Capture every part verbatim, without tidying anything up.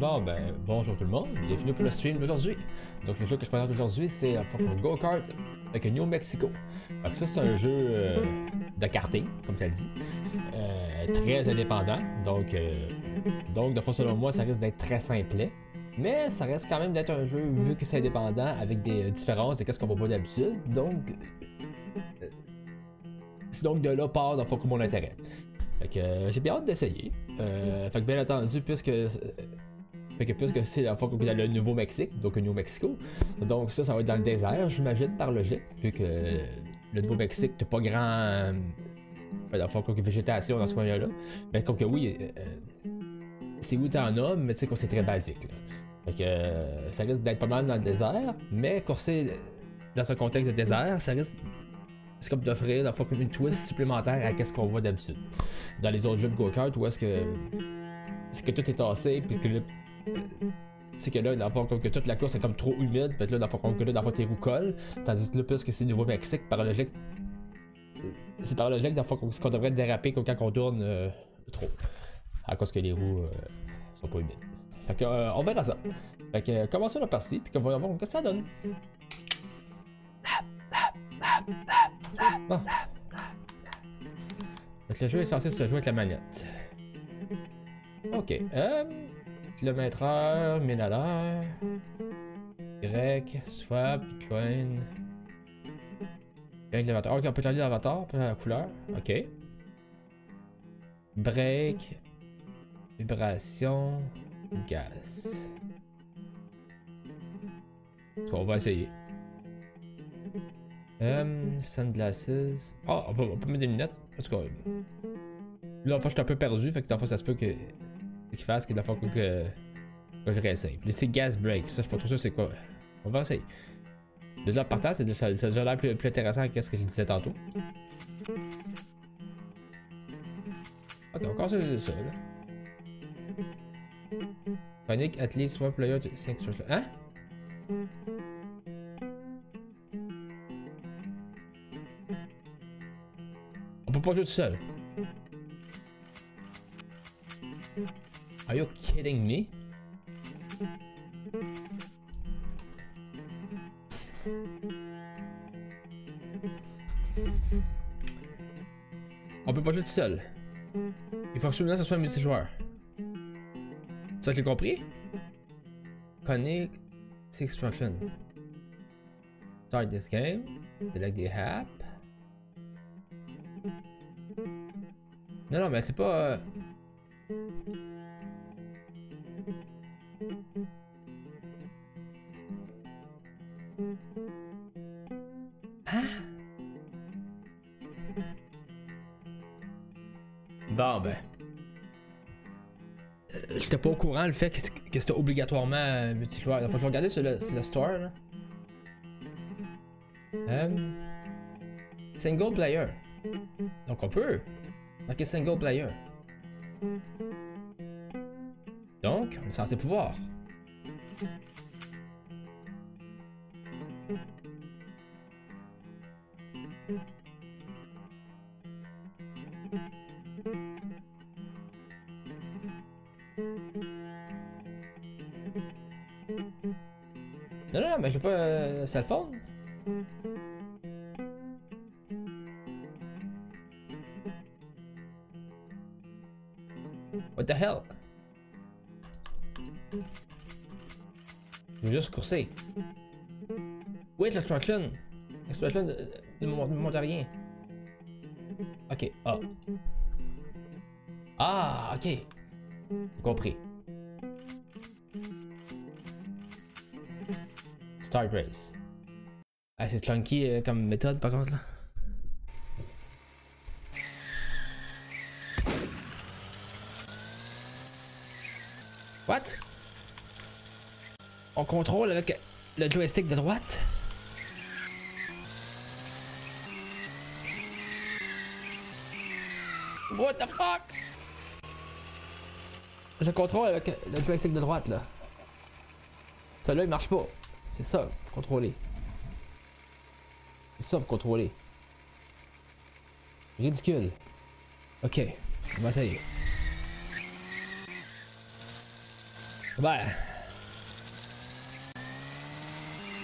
Bon ben, bonjour tout le monde, bienvenue pour le stream d'aujourd'hui. Donc le jeu que je présente aujourd'hui, c'est un Go Kart avec New Mexico. Donc ça, c'est un jeu euh, de karting, comme ça dit, euh, très indépendant. Donc, euh, donc de fois selon moi, ça risque d'être très simplet. Mais ça reste quand même d'être un jeu, vu que c'est indépendant, avec des différences de qu'est-ce qu'on va voir d'habitude, donc... Euh, c'est donc de là part d'un focus mon intérêt. Fait que euh, j'ai bien hâte d'essayer. Euh, fait que bien entendu, puisque... Euh, fait que puisque c'est la fois qu'on est dans le Nouveau-Mexique, donc New Mexico, donc ça, ça va être dans le désert, j'imagine, par logique, vu que euh, le Nouveau-Mexique, t'as pas grand... Euh, dans la fois qu'on a végétation dans ce coin-là, mais comme que oui... Euh, c'est où t'en as, mais tu sais que c'est très basique. Là. Fait que euh, ça risque d'être pas mal dans le désert, mais courser dans un contexte de désert, ça risque. C'est comme d'offrir la fois comme une twist supplémentaire à ce qu'on voit d'habitude. Dans les autres jeux de go-kart, où est-ce que. C'est que tout est tassé, puis que le. C'est que là, dans la que toute la course est comme trop humide, puis là, dans la que là, dans tes roues collent, tandis que là, puisque c'est Nouveau-Mexique, par logique. C'est par logique, dans la fois qu'on devrait déraper quand on tourne euh, trop. À cause que les roues euh, sont pas humides. Fait que, euh, on verra ça. Fait que, euh, commençons la partie, puis qu'on va voir ce que ça donne. Bon. Donc, le jeu est censé se jouer avec la manette. Ok. Euh, kilomètre heure, mille à l'heure. Y, swap, join. Avec l'avatar. Ok, on peut changer l'avatar, la couleur. Ok. Break. Vibration, gaz. On va essayer. Um, sunglasses. Ah, oh, on, on peut mettre des lunettes. En tout cas, là, enfin, je suis un peu perdu. Fait que, dans le fond, ça se peut que qu'il fasse que, dans le fond, que, que, que je réessaye. Puis, c'est gas break. Ça, je suis pas trop sûr c'est quoi. On va essayer. Déjà, par terre, c'est, ça, ça a déjà l'air plus, plus intéressant que ce que je disais tantôt. Ok, encore ça, ça là. Panic, at least one player to cinq sur le. Hein? On peut pas jouer tout seul. Are you kidding me? On peut pas jouer tout seul. Il faut absolument que ça soit un multijoueur. Ça, je l'ai compris? Connect six function. Start this game. Select the app. Non, non, mais c'est pas... Ah! Bon, ben... J'étais pas au courant le fait que c'était obligatoirement multijoueur. Faut que je regarde sur le, sur le store là. Um, single player. Donc on peut. Ok, single player. Donc on est censé pouvoir. Non, non, non, mais j'ai pas euh, cell phone. What the hell? Je veux juste courser. Oui, l'explosion. L'explosion ne monte à rien. Ok, ah. Ah, ok. Compris. Start race. Ah, c'est clunky euh, comme méthode par contre là. What? On contrôle avec le joystick de droite? What the fuck? Je contrôle avec le joystick de droite là. Celui-là il marche pas. C'est ça, pour contrôler. C'est ça, pour contrôler. Ridicule. Ok, on va essayer. Ben.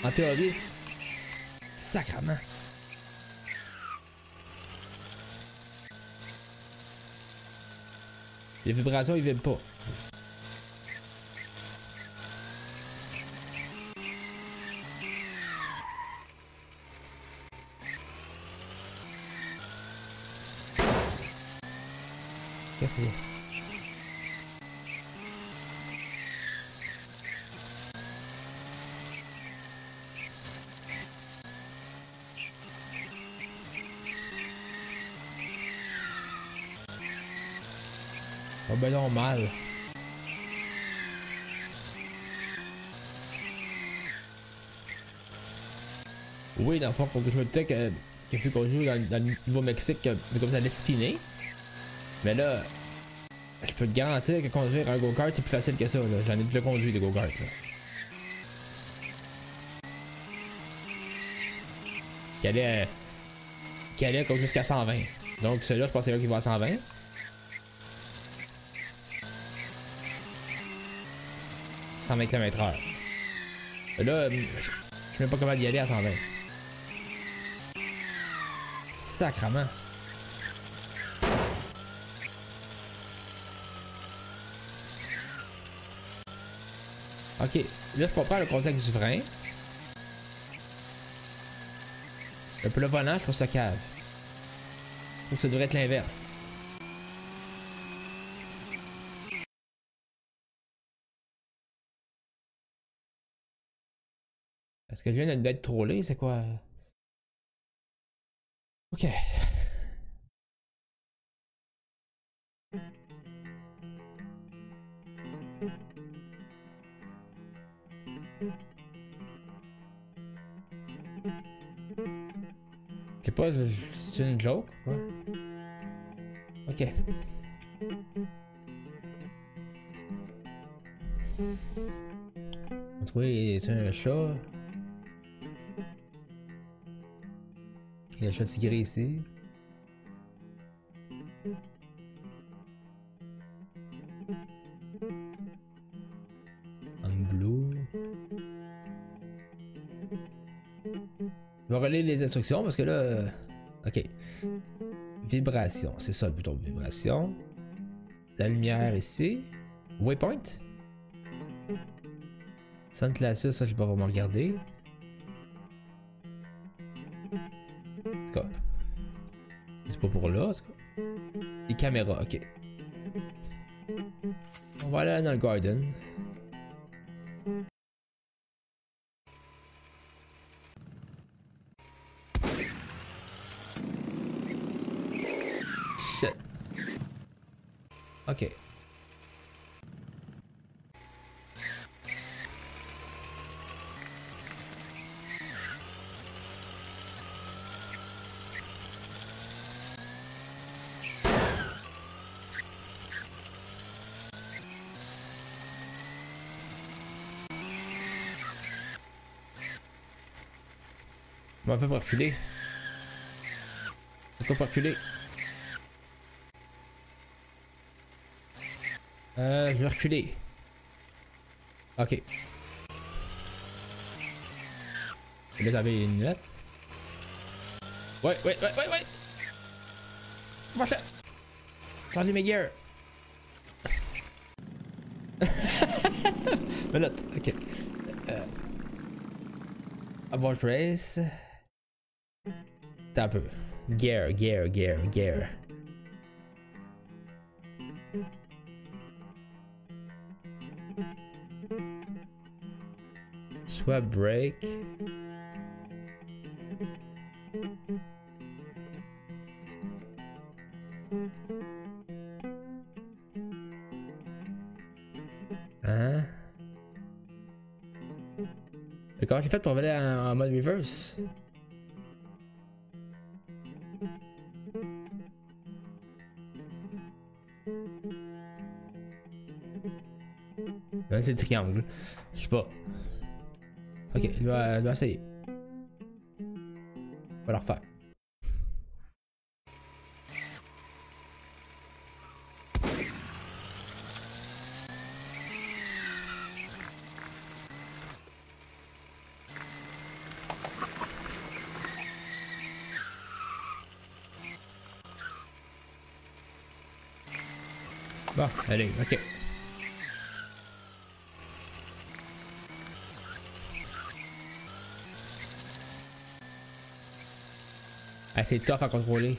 En théorie, sacrement. Les vibrations, ils vibrent pas. Oh ben non, mal. Oui, dans le fond, pour que je me disais que, que je qu'on joue dans, dans le Nouveau-Mexique, comme ça allait spinner. Mais là, je peux te garantir que conduire un go-kart, c'est plus facile que ça. J'en ai déjà conduit des go-karts. Qui allait, qui allait comme jusqu'à cent vingt. Donc celui-là, je pense que c'est là qu'il va à cent vingt. cent vingt kilomètres heure. Là, je sais même pas comment y aller à cent vingt. Sacrement. Ok, là je comprends le contexte du frein. Et puis le volant, je trouve ça cave. Je trouve que ça devrait être l'inverse. Est-ce que je viens d'être trollé? C'est quoi? Ok. C'est pas c'est une joke quoi? Ok. On trouve c'est un chat. Il y a un chat tigré ici. En bleu. Je vais relayer les instructions parce que là. Ok. Vibration, c'est ça le bouton de vibration. La lumière ici. Waypoint. Sans classe, ça je vais pas vraiment regarder. C'est pas pour là, en tout cas. Les caméras, ok. On va aller dans le garden. Shit. Ok. On m'a fait pour reculer. Pourquoi pas reculer? Euh, je vais reculer. Ok. Là, j'avais une lunette. Ouais, ouais, ouais, ouais, ouais! Comment ça? J'ai enlevé mes gears. Minute, okay. Uh, about race. Taboo. Gear, gear, gear, gear. Swap brake. Hein? Mais comment il fait pour aller en, en mode reverse? C'est le triangle. Je sais pas. Ok, il doit, il doit essayer. On va le refaire. Bon, allez, ok. Ah, c'est tough à contrôler.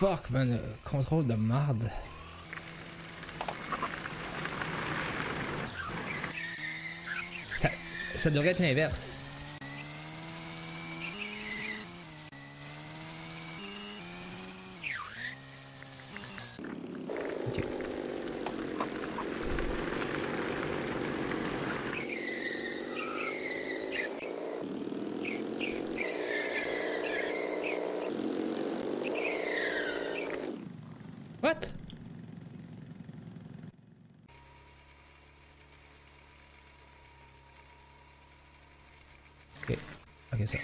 Fuck man, contrôle de merde. Ça, ça devrait être l'inverse. What? Ok, ok ça.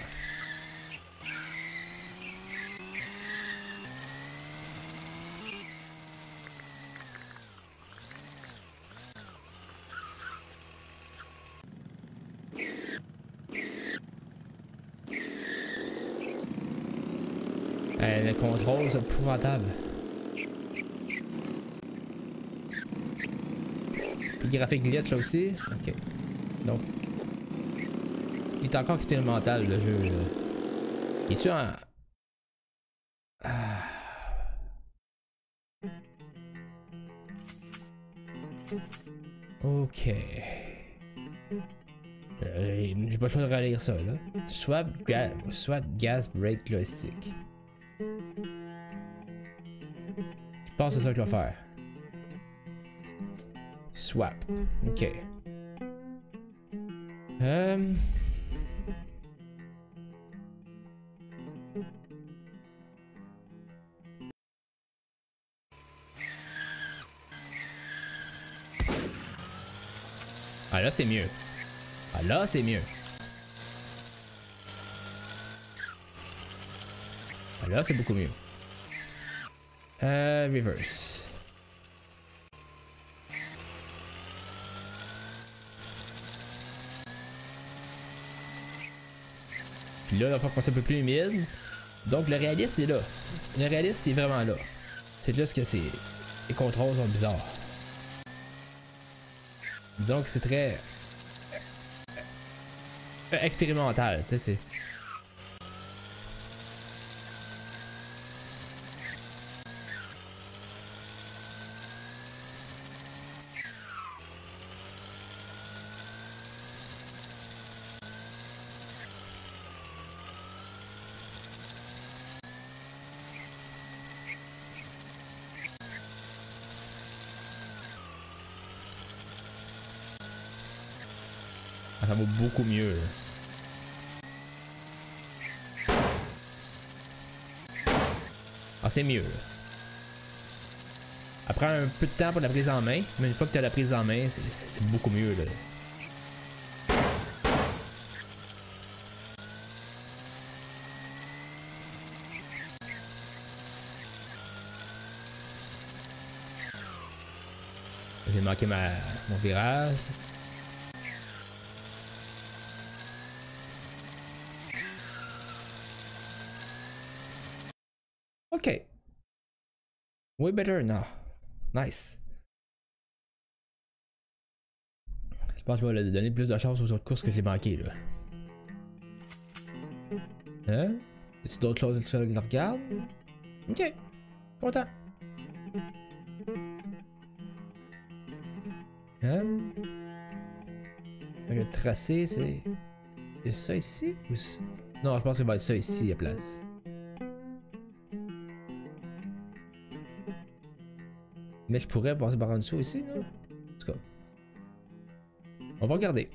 Eh, le contrôle c'est épouvantable. Graphique glitch là aussi. Ok. Donc. Il est encore expérimental le jeu. Il est sûr en... ah. Ok. Euh, J'ai pas le choix de relire ça là. Swap, ga swap gas brake joystick. Je pense que c'est ça que je vais faire. Swap. Ok. Um. Ah là c'est mieux. Ah là c'est mieux. Ah là c'est beaucoup mieux. Euh, reverse. Là, il va falloir qu'on soit un peu plus humide. Donc, le réalisme, c'est là. Le réalisme, c'est vraiment là. C'est juste que les contrôles sont bizarres. Donc, c'est très... expérimental, tu sais, c'est... Ça vaut beaucoup mieux. Ah, c'est mieux. Après un peu de temps pour la prise en main, mais une fois que tu as la prise en main, c'est beaucoup mieux. Là. J'ai manqué ma, mon virage. Okay. Way better now. Nice. Je pense que je vais lui donner plus de chance aux autres courses que j'ai manquées là. Hein? Y'a-t-il d'autres choses qui le regardent? Ok. Content. Hein? Le tracé, c'est... Y'a ça ici? Ou... Non, je pense qu'il va y avoir ça ici à place. Mais je pourrais passer par en dessous ici, là. En tout cas. On va regarder.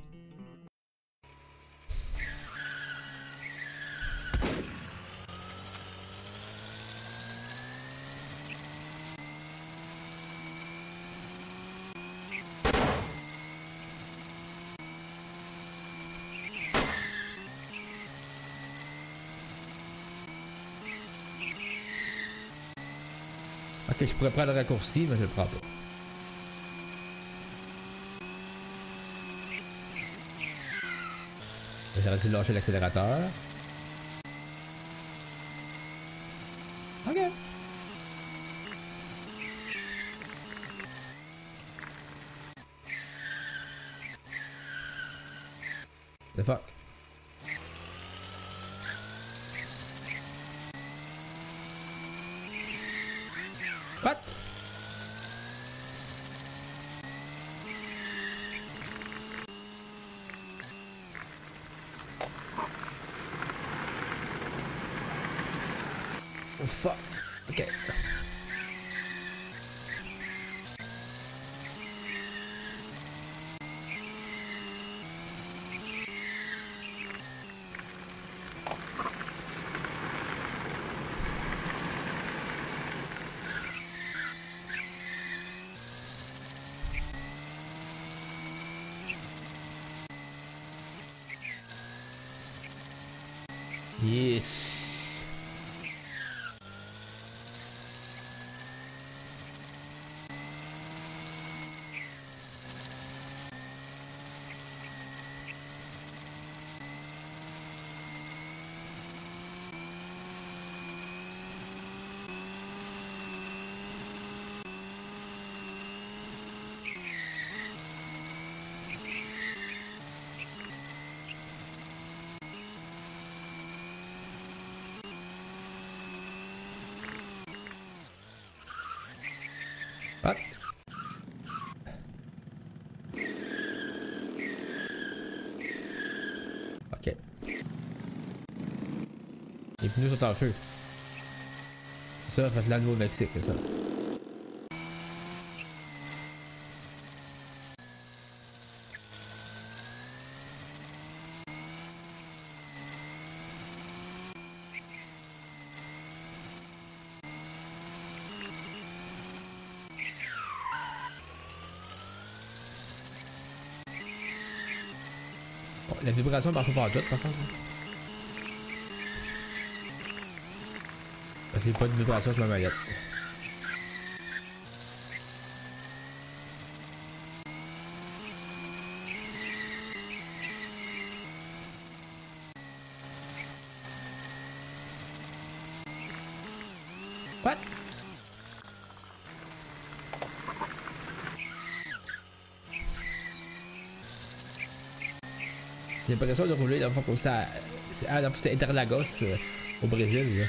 Ok, je pourrais prendre le raccourci, mais je le prends pas. J'aurais dû lâcher l'accélérateur. Ok. The fuck. What? Oh fuck. Okay. Yes. What? Ok. Les pneus sont en feu. C'est ça, faites-la au Mexique, c'est ça. La vibration marche pas toute par contre. J'ai pas de vibration sur ma maillette. What? J'ai l'impression de rouler dans le fond comme ça. C'est à Interlagos euh, au Brésil. Là.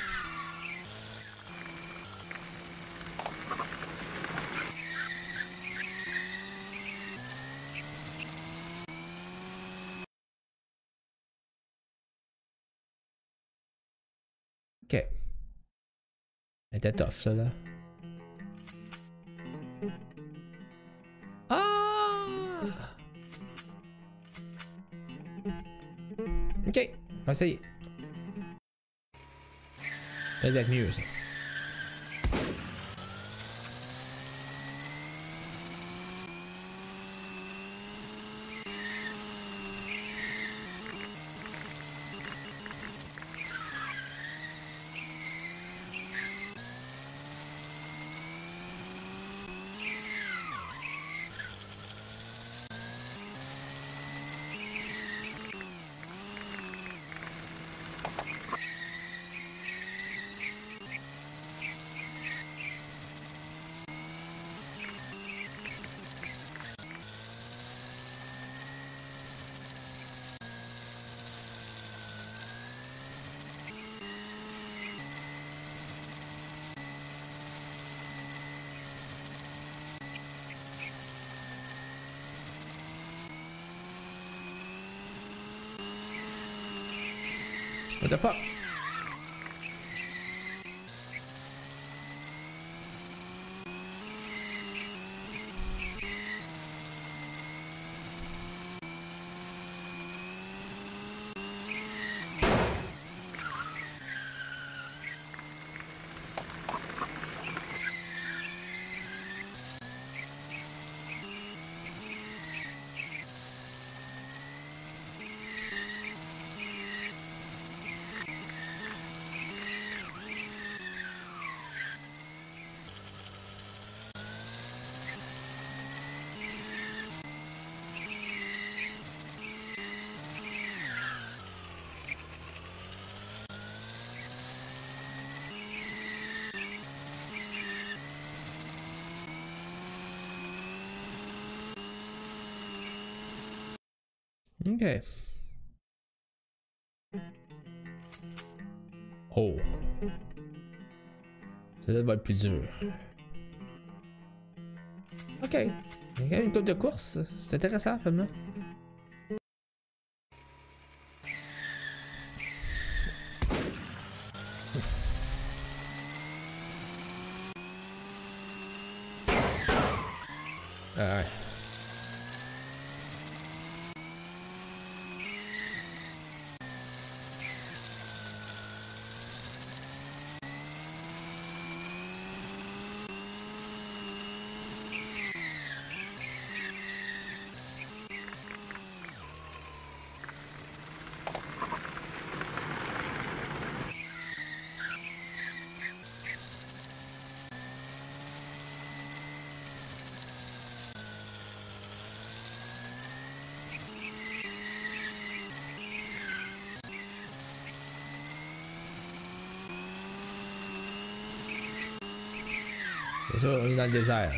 Ok. C'était tough ça là. Ah! Ok, on va essayer. Ça va être mieux ça. What the fuck? Okay. Oh. Ça doit être plus dur. Ok. Il y a une coupe de course. C'est intéressant, vraiment. Ah ouais. C'est sûr, on est dans le désert.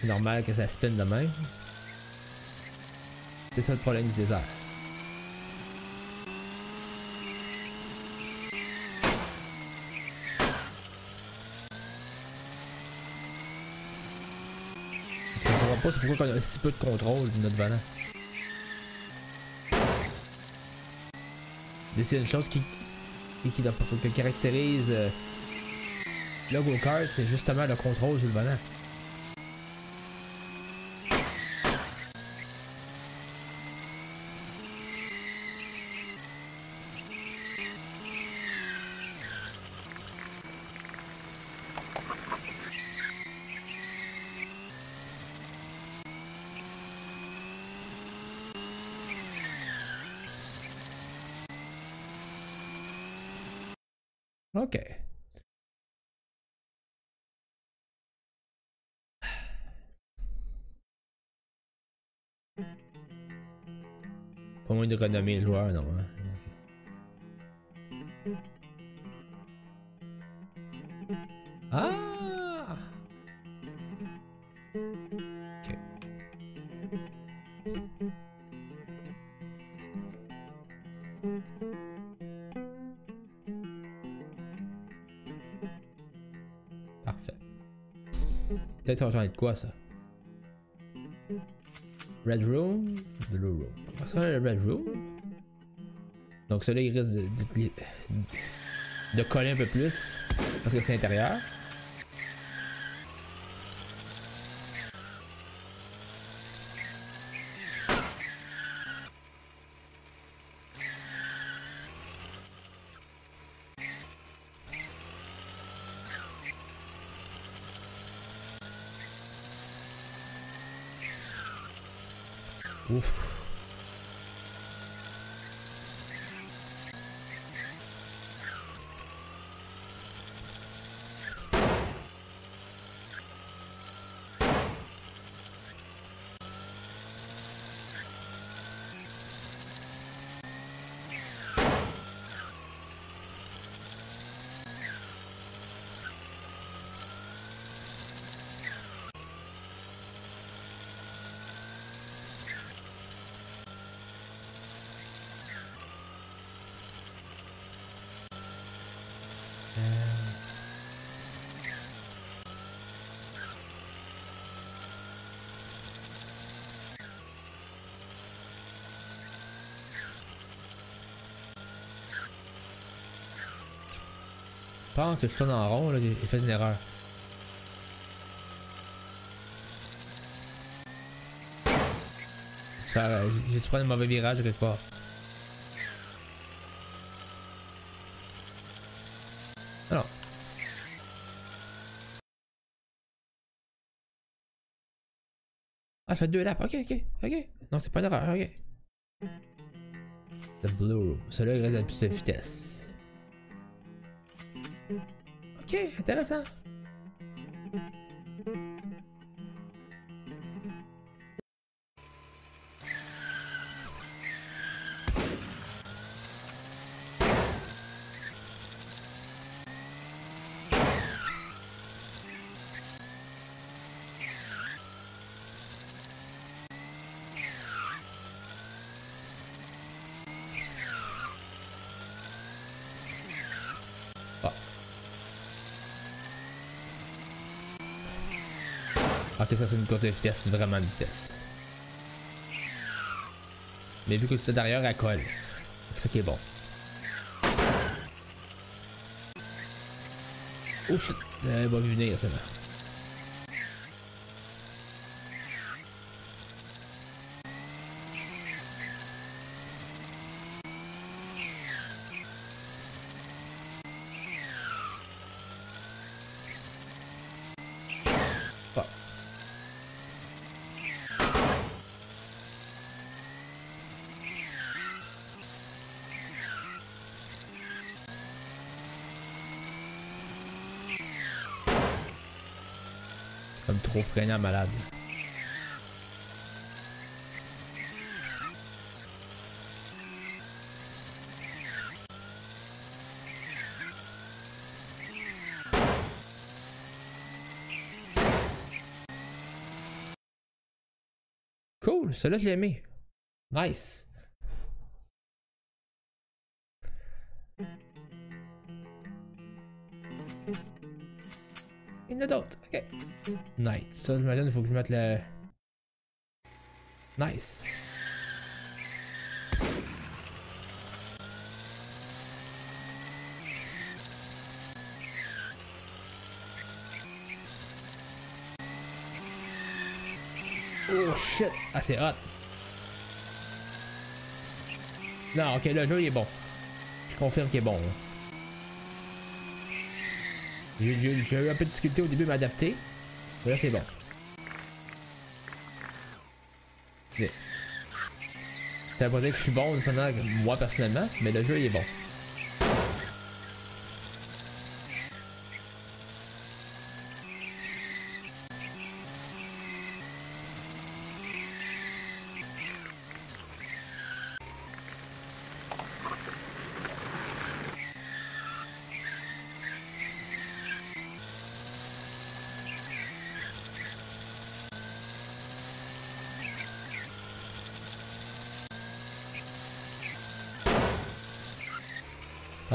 C'est normal que ça spinne de même. C'est ça le problème du désert. Je comprends pas, c'est pourquoi on a si peu de contrôle de notre volant. C'est une chose qui, qui, qui caractérise euh, le Go Kart, c'est justement le contrôle sur le volant. Ok. Pas moins de renommée le joueur, non. Hein? Ah! Ok. Parfait. Peut-être ça va changer de quoi, ça? Red Room, Blue Room. Parce qu'on a le Red Room. Donc celui-là il risque de, de, de, de coller un peu plus parce que c'est intérieur. Ouf. pense que je tourne en rond, là, il fait une erreur. J'ai dû prendre un mauvais virage quelque part. Alors. Ah, je fais deux laps. Ok, ok, ok. Non, c'est pas une erreur. Ok. The blue. Celui-là, il reste à la plus de vitesse. Ok, intéressant. Ok, ça c'est une course de vitesse, vraiment de vitesse. Mais vu que c'est derrière, elle colle. C'est ça qui est bon. Ouf, elle va venir celle-là. Comme trop freinant malade. Cool, celui-là je l'ai aimé. Nice. Il y en a d'autres, ok. Nice. Ça, je me donne, il faut que je mette le. Nice. Oh shit. Ah, c'est hot. Non, ok, le jeu il est bon. Je confirme qu'il est bon. Là. J'ai eu un peu de difficulté au début à m'adapter. Mais là c'est bon. Ça veut pas dire que je suis bon moi personnellement, mais le jeu il est bon.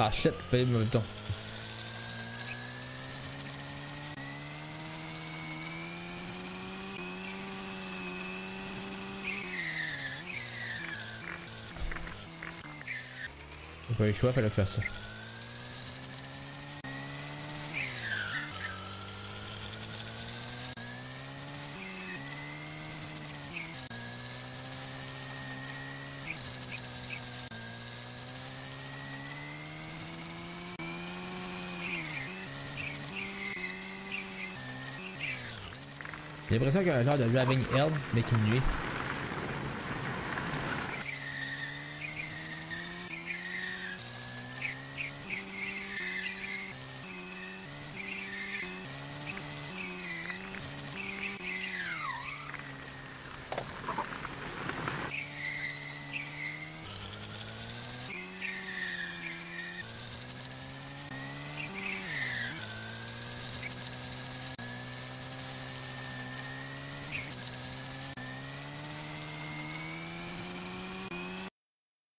Ah shit, paye le temps. J'ai pas eu le choix, fallait faire ça. J'ai l'impression qu'il y a un genre de driving hell, mais qui me nuit.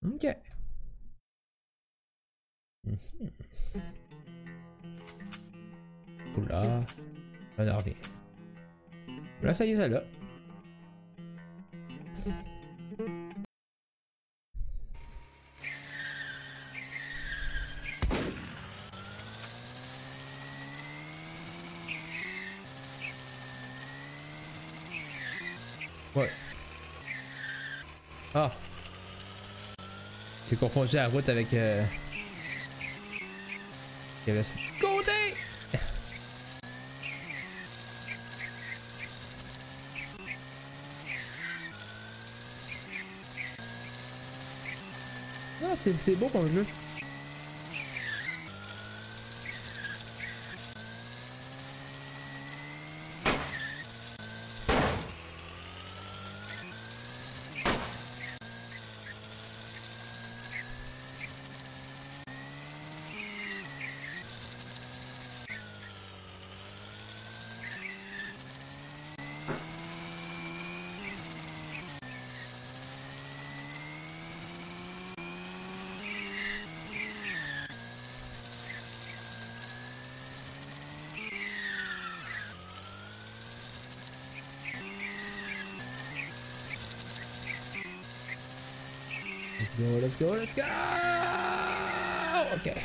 Ok. Mm-hmm. Oula. On en revient. Là, ça y est, ça là. Ouais. Ah! J'ai confondu la route avec... Euh... Il y avait sur le côté! Non, c'est beau comme jeu. Let's go, let's go, let's go! Okay.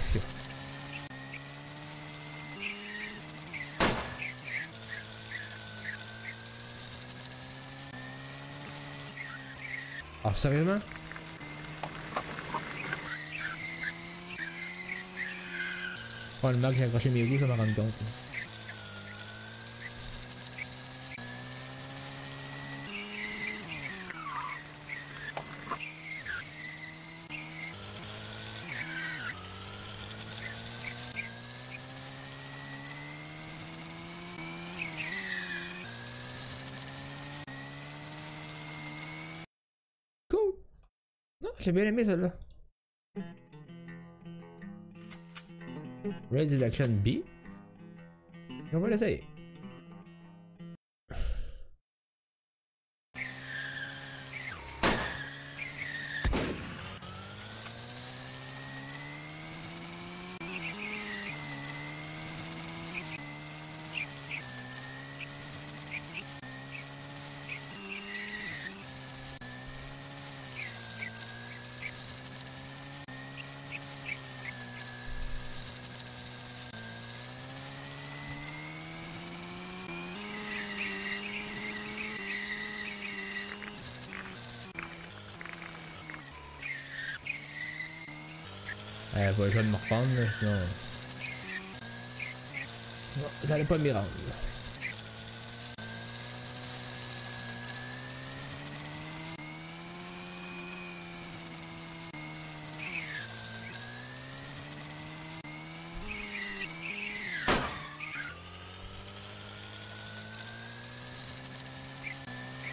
Ah, sérieusement? Oh, le mec, j'ai accroché mes roues, ça m'a rendu compte. J'ai bien aimé celle-là. Raise the action B. Et on va l'essayer. Ouais, je vais me reprendre là, sinon... Sinon, j'allais pas m'y rendre.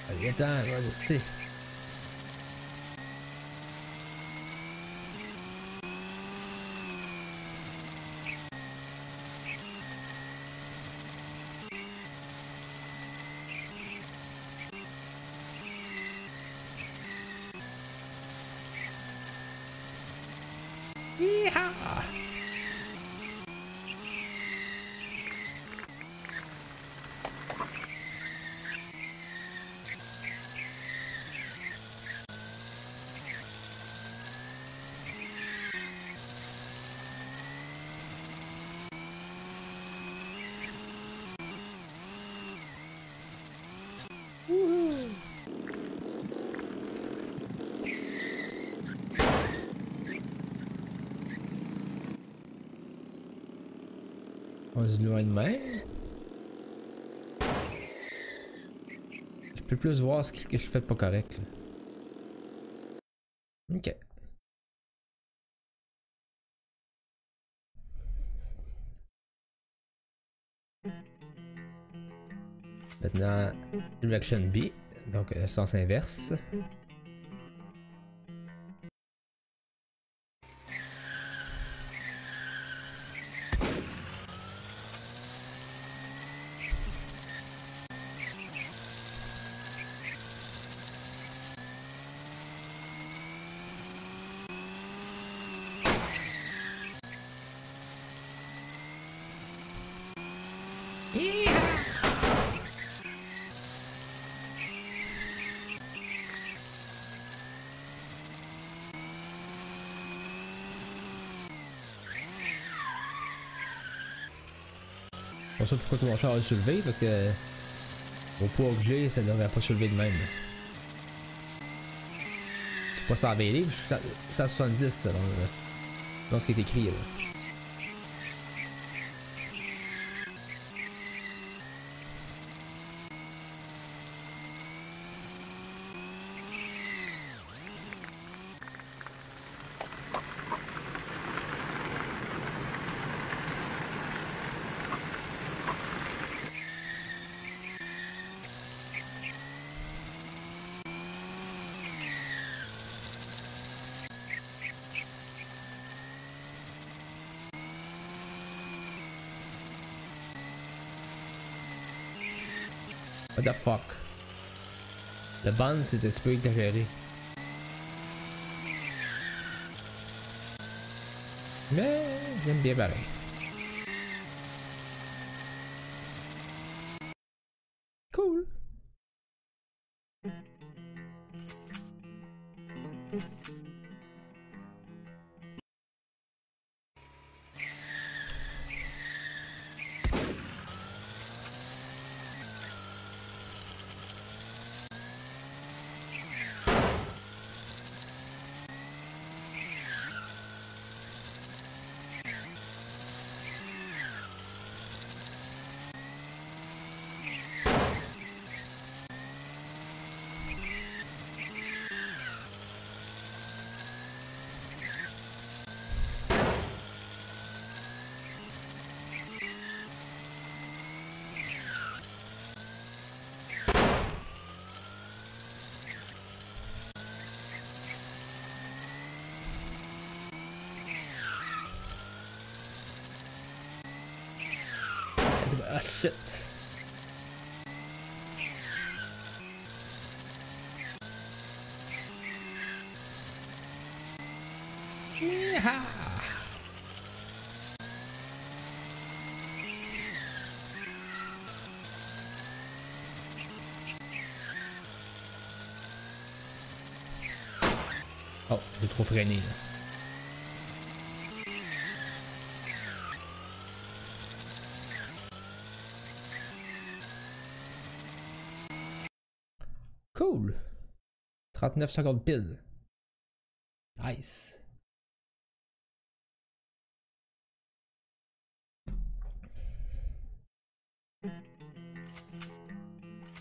Allez, attends, ouais, je sais. On se loin de même. Je peux plus voir ce que je fais pas correct. Là. Ok. Maintenant, direction B, donc sens inverse. Je ne sais pas pourquoi tout mon char a soulevé parce que au poids que j'ai, ça ne devrait pas soulever de même. Je suis pas cent vingt livres, je suis cent soixante-dix selon, euh, selon ce qui est écrit là. What the fuck? Le ban c'est un petit peu exagéré. Mais j'aime bien pareil. Cool. Ah shit! Yeah. Oh, j'ai trop freiné là. Cool! trente-neuf secondes pile. Nice.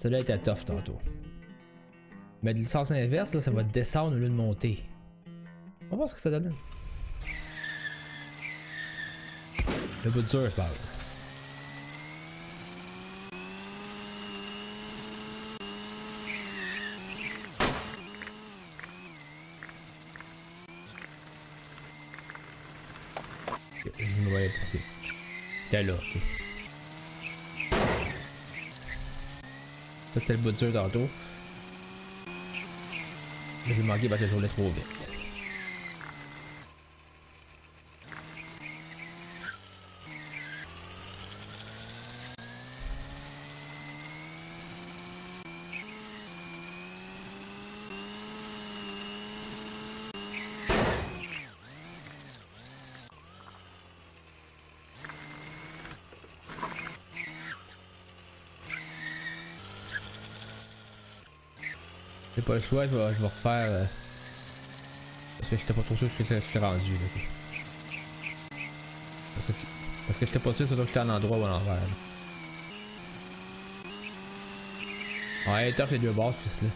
Celui-là était tough tantôt. Mais de sens inverse, là, ça va descendre au lieu de monter. On va voir ce que ça donne. Le bout dur, je parle. Ouais, ok. T'es là, ok. Ça c'était le bout dur tantôt. J'ai manqué parce que je roulais trop vite. J'ai pas le choix, je vais, je vais refaire euh, parce que j'étais pas trop sûr que je suis rendu là, okay. Parce que parce que j'étais pas sûr, surtout que j'étais à l'endroit ou à l'envers. Ouais, tough les deux bords plus là.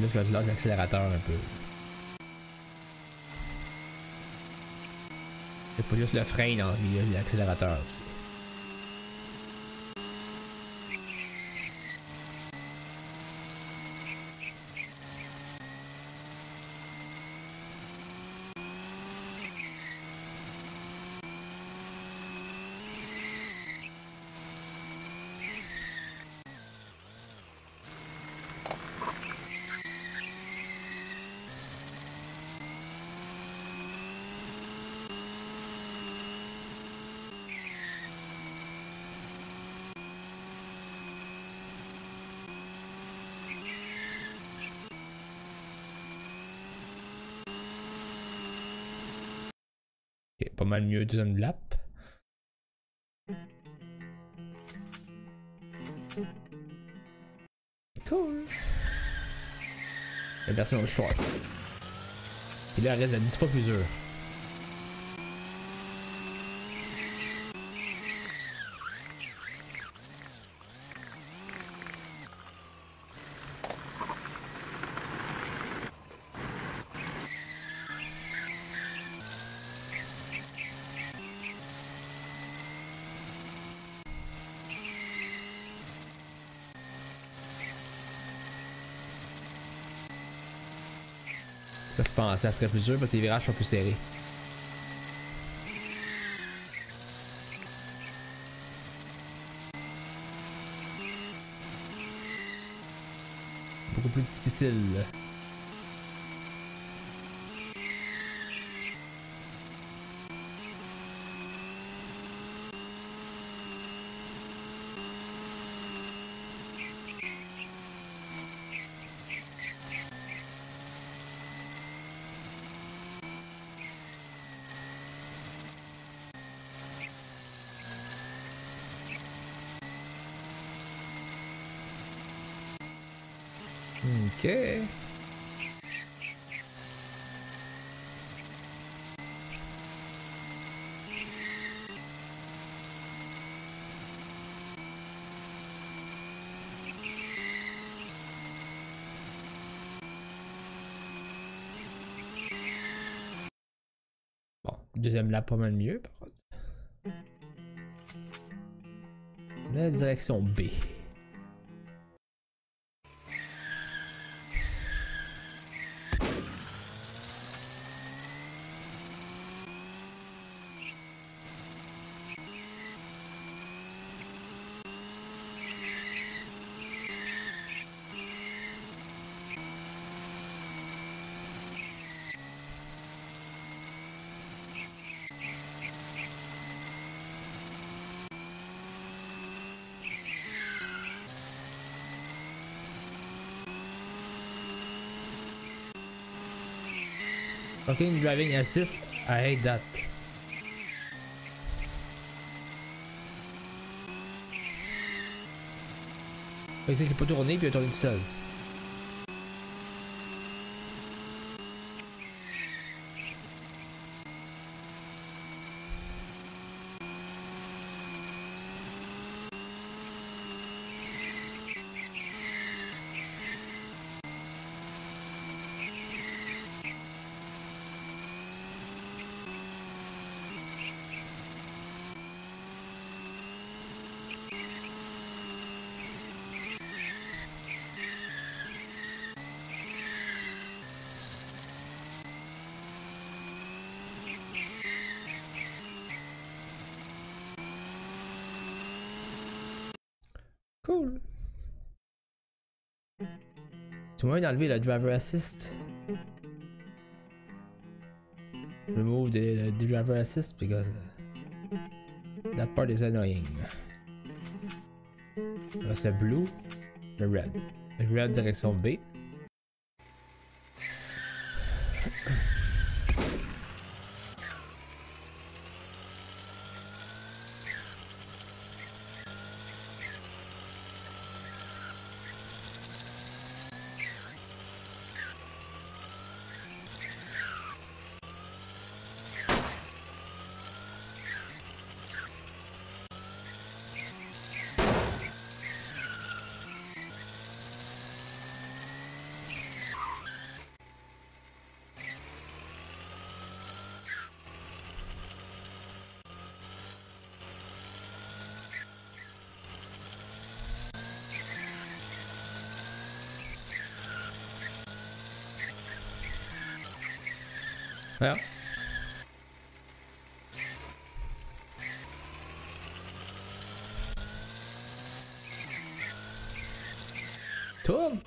Là, je lâche l'accélérateur un peu. C'est pas juste le frein dans l'accélérateur aussi. qui est pas mal mieux deuxième lap. Cool. La version short. Et là, elle reste à dix fois plus dure. Ça, je pense, ça serait plus dur parce que les virages sont plus serrés. Beaucoup plus difficile. Ok. Bon, deuxième lap pas mal mieux par contre. La direction B. Ok, driving assist, I hate that. Il sait qu'il peut tourner puis il a tourné tout seul. Cool. Tu m'as enlevé le driver assist. Remove the, the driver assist because that part is annoying. Là c'est blue, le red. Le red direction B. Yeah. Tourne.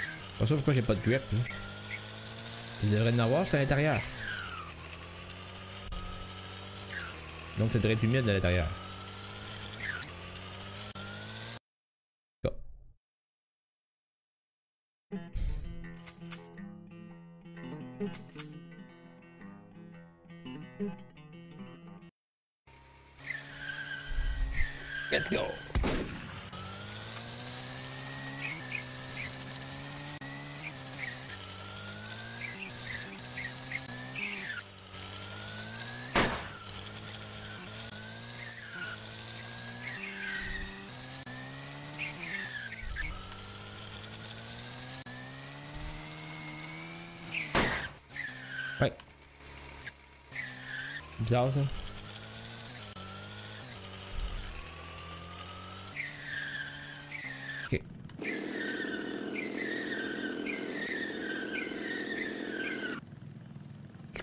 Je sais pas pourquoi j'ai pas de grip. Hein. Il devrait en avoir, c'est à l'intérieur. Donc ça devrait être humide à l'intérieur. Let's go. Right. Sausen. Okay.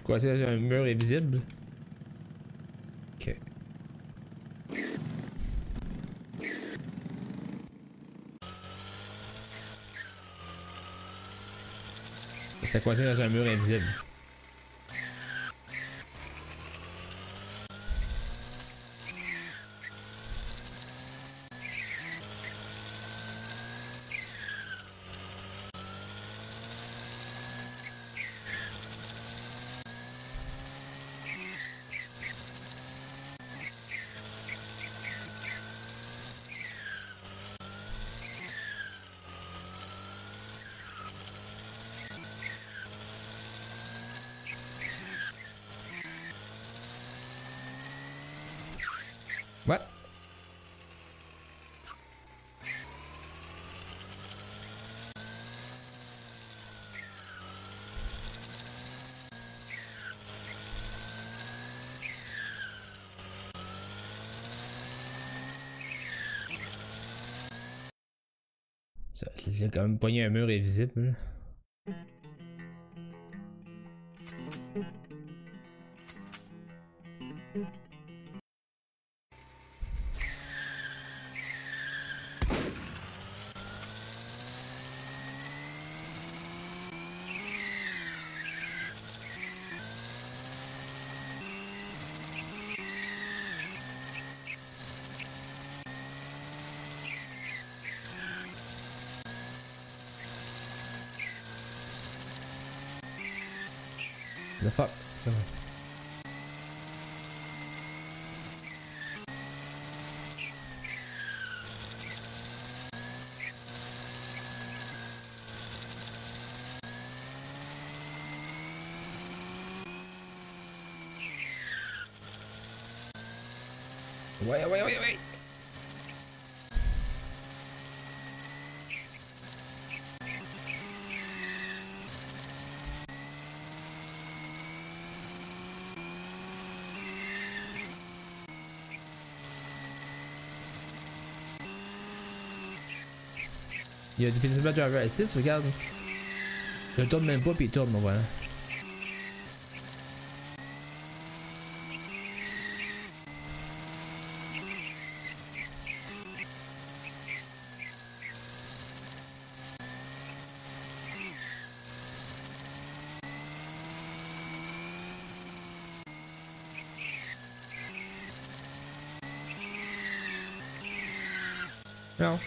Quoi, c'est un mur invisible? Ok. C'est quoi, c'est dans un mur invisible? What? J'ai quand même pogné un mur invisible. The fuck? Come on. Wait, wait, wait, wait! Il y a difficilement driver assist, regarde. Je le tourne même pas puis il tourne, mon voilà. Non.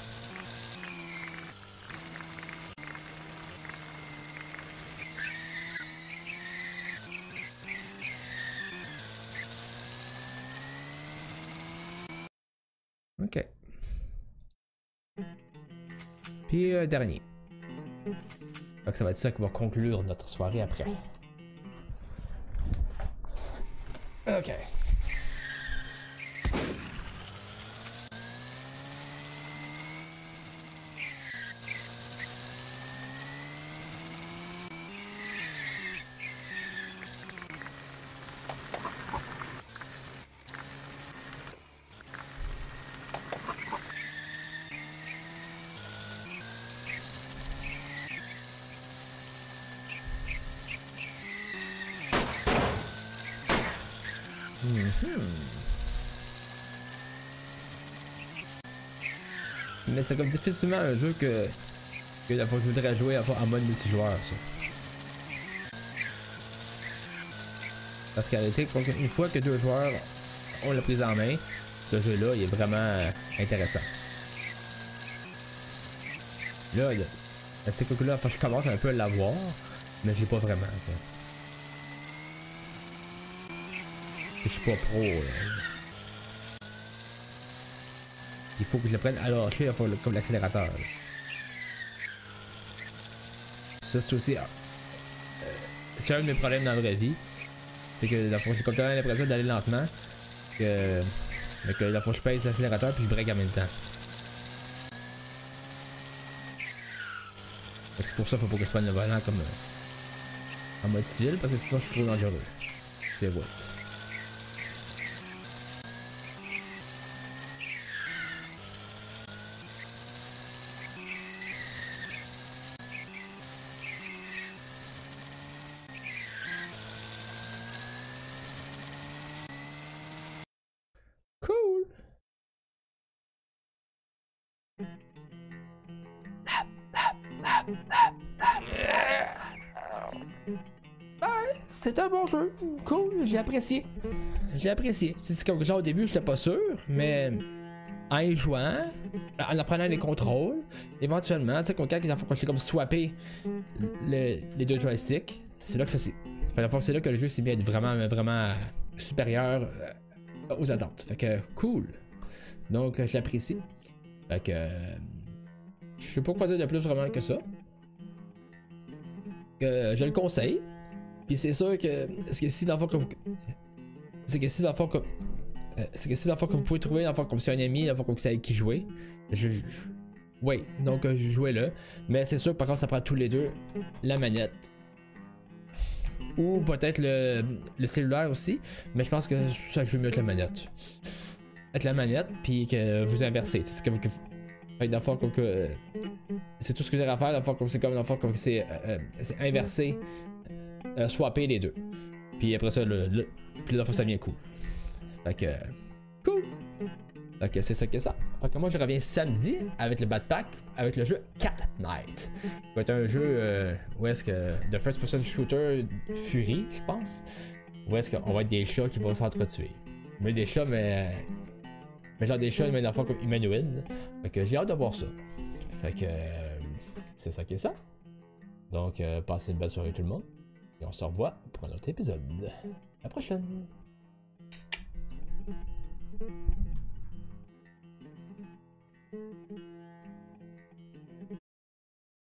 Ok. Puis euh, dernier. Donc ça va être ça qui va conclure notre soirée après. Ok. Mm-hmm. Mais c'est comme difficilement un jeu que, que la fois que je voudrais jouer en mode multijoueur. Ça. Parce qu'en réalité, une fois que deux joueurs ont la prise en main, ce jeu-là il est vraiment intéressant. Là, il y a ces coucou-là, je commence un peu à l'avoir, mais j'ai pas vraiment ça. Je suis pas pro là. Il faut que je le prenne à lâcher comme l'accélérateur. Ça c'est aussi... c'est un de mes problèmes dans la vraie vie. C'est que j'ai comme tellement l'impression d'aller lentement. Que... mais que la fois je pèse l'accélérateur puis je break en même temps. C'est pour ça qu'il faut pas que je prenne le volant comme euh, en mode civil parce que sinon je suis trop dangereux. C'est what. C'est un bon jeu, cool, j'ai apprécié. J'ai apprécié. C'est comme genre au début, j'étais pas sûr, mais en y jouant, en apprenant les contrôles, éventuellement, tu sais, quand j'ai comme swappé le, les deux joysticks, c'est là que ça c'est. C'est là que le jeu s'est mis à être vraiment, vraiment supérieur aux attentes. Fait que cool. Donc, je l'apprécie. Fait que. Je sais pas quoi dire de plus vraiment que ça. Que je le conseille. Puis c'est sûr que c'est que si dans le fond que vous c'est que si dans le fond que c'est que si dans le fond que vous pouvez trouver dans le fond comme si un ami dans le fond comme ça avec qui jouer, je... oui donc je jouais là, mais c'est sûr que par contre ça prend tous les deux la manette ou peut-être le, le cellulaire aussi, mais je pense que ça joue mieux que la manette, avec la manette puis que vous inversez, c'est comme que dans le fond comme que c'est tout ce que j'ai à faire dans le fond comme c'est comme dans le fond comme c'est euh, c'est inversé. Euh, swapper les deux. Puis après ça, le, le puis là, ça vient cool. Fait que, cool. Fait que c'est ça que ça. Fait que moi, je reviens samedi avec le Backpack, avec le jeu Cat Night. Ça va être un jeu, euh, où est-ce que, de First Person Shooter Fury, je pense. Où est-ce qu'on va être des chats qui vont s'entretuer. Mais des chats, mais... mais genre des chats, mais dans le fond, comme humanoïdes. Fait que j'ai hâte de voir ça. Fait que, euh, c'est ça que ça. Donc, euh, passez une belle soirée tout le monde. Et on se revoit pour un autre épisode. À la prochaine!